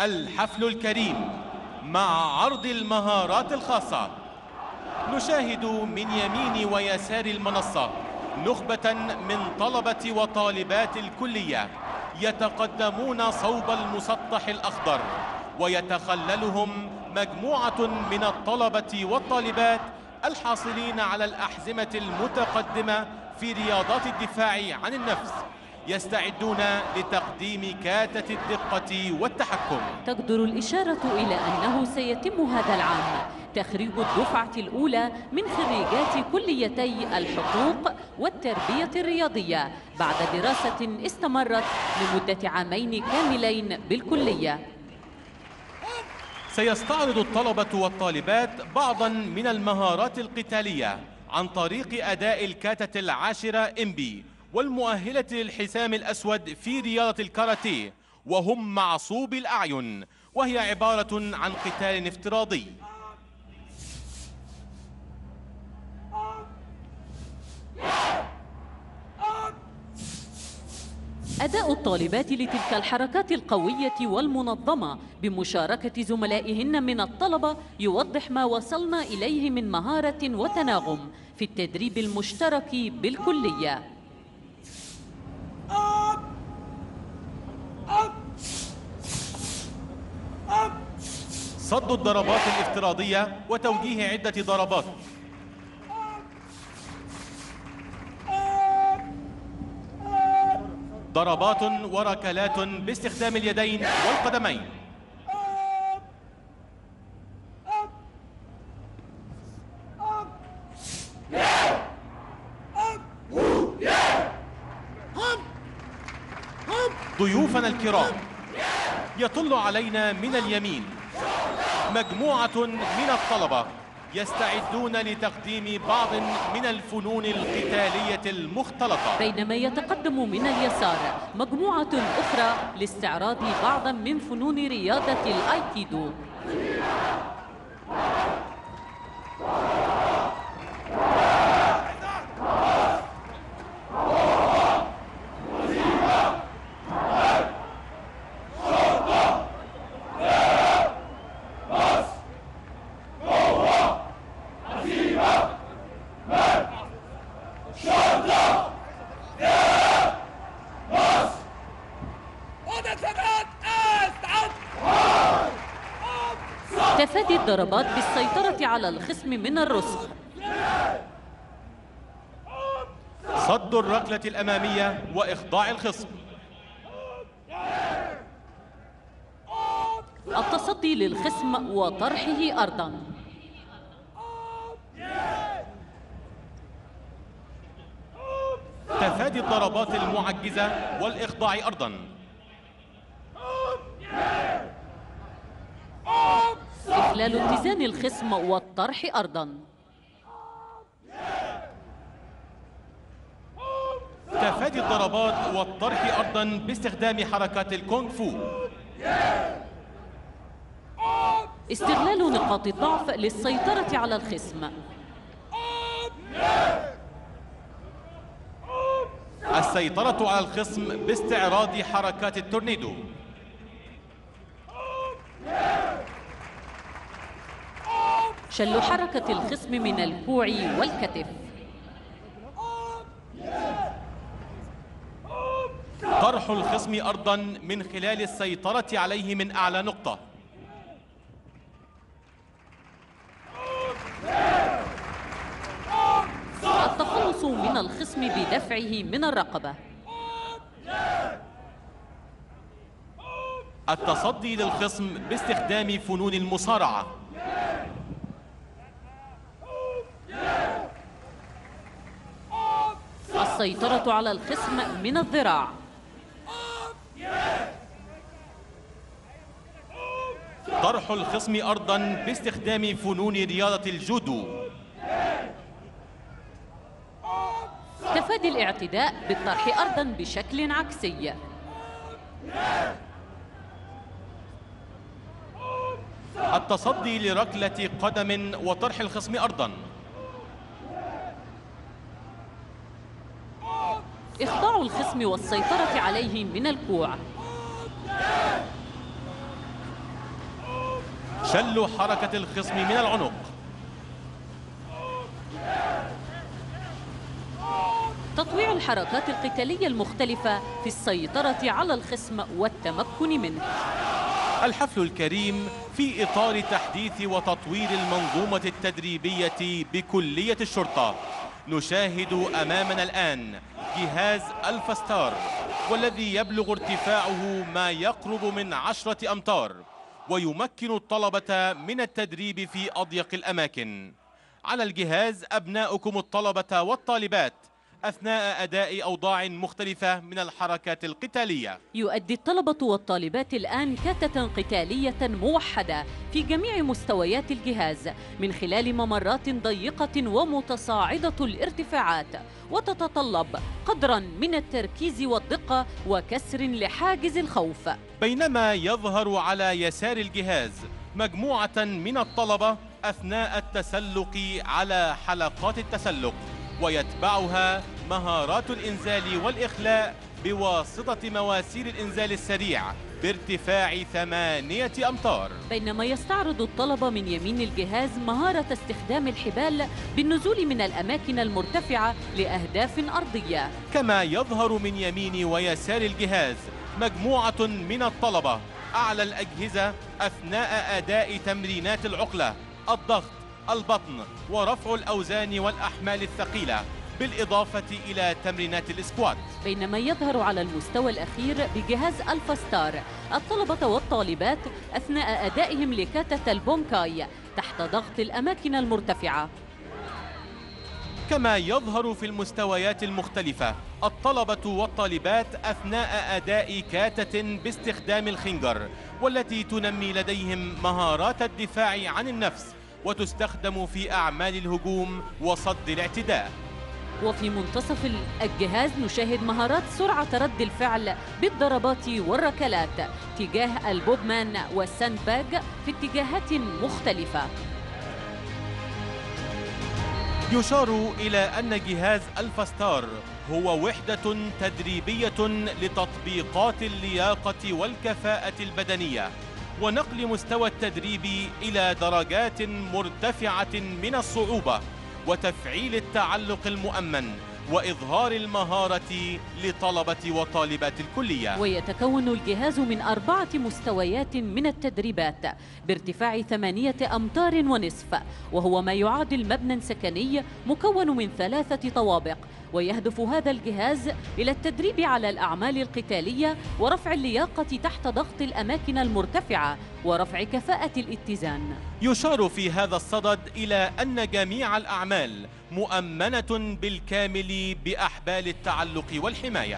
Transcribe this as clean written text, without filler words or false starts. الحفل الكريم مع عرض المهارات الخاصة. نشاهد من يمين ويسار المنصة نخبة من طلبة وطالبات الكلية يتقدمون صوب المسطح الأخضر، ويتخللهم مجموعة من الطلبة والطالبات الحاصلين على الأحزمة المتقدمة في رياضات الدفاع عن النفس، يستعدون لتقديم كاتة الدقة والتحكم. تقدر الإشارة إلى أنه سيتم هذا العام تخريج الدفعة الأولى من خريجات كليتي الحقوق والتربية الرياضية بعد دراسة استمرت لمدة عامين كاملين بالكلية. سيستعرض الطلبة والطالبات بعضا من المهارات القتالية عن طريق أداء الكاتة العاشرة إمبي والمؤهلة للحزام الأسود في رياضة الكاراتيه، وهم معصوب الأعين، وهي عبارة عن قتال افتراضي. أداء الطالبات لتلك الحركات القوية والمنظمة بمشاركة زملائهن من الطلبة يوضح ما وصلنا إليه من مهارة وتناغم في التدريب المشترك بالكلية. صد الضربات الافتراضية وتوجيه عدة ضربات. ضربات وركلات باستخدام اليدين والقدمين. ضيوفنا الكرام، يطل علينا من اليمين مجموعة من الطلبة يستعدون لتقديم بعض من الفنون القتالية المختلطة، بينما يتقدم من اليسار مجموعة أخرى لاستعراض بعضا من فنون رياضة الأيكيدو. تفادي الضربات بالسيطرة على الخصم من الرسغ. صد الركلة الأمامية وإخضاع الخصم. التصدي للخصم وطرحه أرضا. تفادي الضربات المعجزة والإخضاع أرضا. إخلال اتزان الخصم والطرح أرضاً. تفادي الضربات والطرح أرضاً باستخدام حركات الكونغ فو. استغلال نقاط الضعف للسيطرة على الخصم. السيطرة على الخصم باستعراض حركات التورنيدو. شل حركة الخصم من الكوع والكتف. طرح الخصم أرضاً من خلال السيطرة عليه من أعلى نقطة. التخلص من الخصم بدفعه من الرقبة. التصدي للخصم باستخدام فنون المصارعة. السيطرة على الخصم من الذراع. طرح الخصم أرضاً باستخدام فنون رياضة الجودو. تفادي الاعتداء بالطرح أرضاً بشكل عكسي. التصدي لركلة قدم وطرح الخصم أرضاً. إخضاع الخصم والسيطرة عليه من الكوع. شل حركة الخصم من العنق. تطويع الحركات القتالية المختلفة في السيطرة على الخصم والتمكن منه. الحفل الكريم في إطار تحديث وتطوير المنظومة التدريبية بكلية الشرطة. نشاهد أمامنا الآن جهاز ألفا ستار والذي يبلغ ارتفاعه ما يقرب من 10 أمتار، ويمكن الطلبة من التدريب في أضيق الأماكن. على الجهاز أبناؤكم الطلبة والطالبات أثناء أداء أوضاع مختلفة من الحركات القتالية. يؤدي الطلبة والطالبات الآن كتة قتالية موحدة في جميع مستويات الجهاز من خلال ممرات ضيقة ومتصاعدة الارتفاعات، وتتطلب قدرا من التركيز والدقة وكسر لحاجز الخوف. بينما يظهر على يسار الجهاز مجموعة من الطلبة أثناء التسلق على حلقات التسلق، ويتبعها مهارات الإنزال والإخلاء بواسطة مواسير الإنزال السريع بارتفاع 8 أمتار. بينما يستعرض الطلبة من يمين الجهاز مهارة استخدام الحبال بالنزول من الأماكن المرتفعة لأهداف أرضية. كما يظهر من يمين ويسار الجهاز مجموعة من الطلبة أعلى الأجهزة أثناء أداء تمرينات العقلة، الضغط، البطن، ورفع الأوزان والأحمال الثقيلة، بالإضافة إلى تمرينات الإسكوات. بينما يظهر على المستوى الأخير بجهاز ألفا ستار الطلبة والطالبات أثناء أدائهم لكاتة البونكاي تحت ضغط الأماكن المرتفعة. كما يظهر في المستويات المختلفة الطلبة والطالبات أثناء أداء كاتة باستخدام الخنجر، والتي تنمي لديهم مهارات الدفاع عن النفس وتستخدم في أعمال الهجوم وصد الاعتداء. وفي منتصف الجهاز نشاهد مهارات سرعة رد الفعل بالضربات والركلات تجاه البوبمان والساند باج في اتجاهات مختلفة. يشار إلى أن جهاز ألفا ستار هو وحدة تدريبية لتطبيقات اللياقة والكفاءة البدنية ونقل مستوى التدريب إلى درجات مرتفعة من الصعوبة وتفعيل التعلق المؤمن وإظهار المهارة لطلبة وطالبات الكلية. ويتكون الجهاز من 4 مستويات من التدريبات بارتفاع 8.5 أمتار، وهو ما يعادل مبنى سكني مكون من 3 طوابق. ويهدف هذا الجهاز إلى التدريب على الأعمال القتالية ورفع اللياقة تحت ضغط الأماكن المرتفعة ورفع كفاءة الاتزان. يشار في هذا الصدد إلى أن جميع الأعمال مؤمنة بالكامل بأحبال التعلق والحماية.